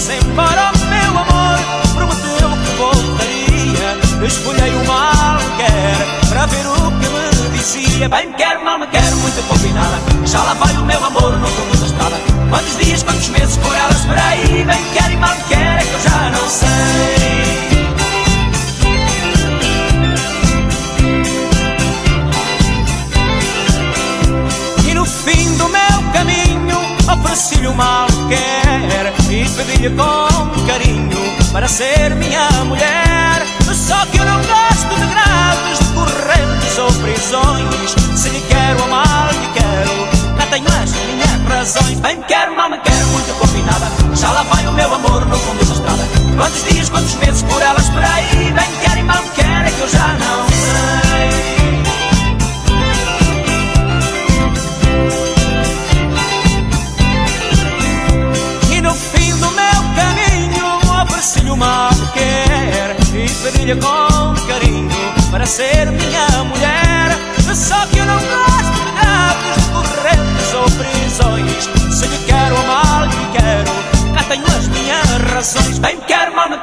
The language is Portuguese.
Sem parar meu amor, prometeu que voltaria. Escolhei o mal que era para ver o que me dizia. Bem me quer, mal me quer, muito pouco e nada. Já lá vai o meu amor, não estou muito estrada. Quantos dias, quantos meses por ela esperei. Bem me quer e mal me quer, é que eu já não sei. Ofereci-lhe o mal que era e pedi-lhe com carinho para ser minha mulher. Só que eu não gosto de graves, de correntes ou prisões. Se lhe quero o mal que quero, não tenho as minhas razões. Bem me quero, mal me quero, muito combinada. Já lá vai o meu amor no fundo da estrada. Quantos dias, quantos meses por ela esperei. Bem me quero e mal me quero, é que eu já não sei. Ofereci-lhe o mal que era e pedi-lhe com carinho para ser minha mulher. Só que eu não gosto de gatos, correntes ou prisões. Se lhe quero o mal que quero, cá tenho as minhas razões. Bem me quero, mal me